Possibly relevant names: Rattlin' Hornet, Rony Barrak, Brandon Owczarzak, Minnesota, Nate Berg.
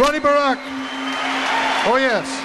Rony Barrak. Oh, yes.